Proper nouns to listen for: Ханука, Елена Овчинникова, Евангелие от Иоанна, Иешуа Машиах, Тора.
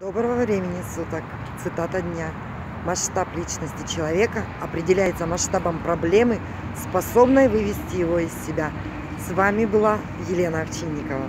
Доброго времени суток. Цитата дня. Масштаб личности человека определяется масштабом проблемы, способной вывести его из себя. С вами была Елена Овчинникова.